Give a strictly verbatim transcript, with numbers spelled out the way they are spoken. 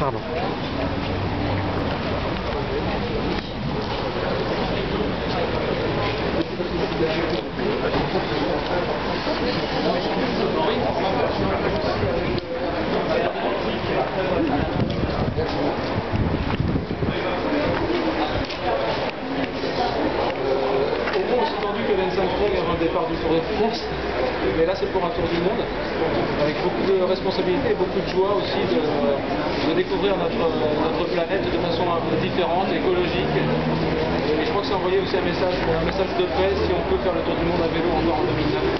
Pardon. Départ du Tour de France, mais là c'est pour un tour du monde, avec beaucoup de responsabilités et beaucoup de joie aussi de, de découvrir notre, notre planète de façon un peu différente, écologique, et je crois que c'est envoyé aussi un message, un message de paix si on peut faire le tour du monde à vélo encore en deux mille neuf.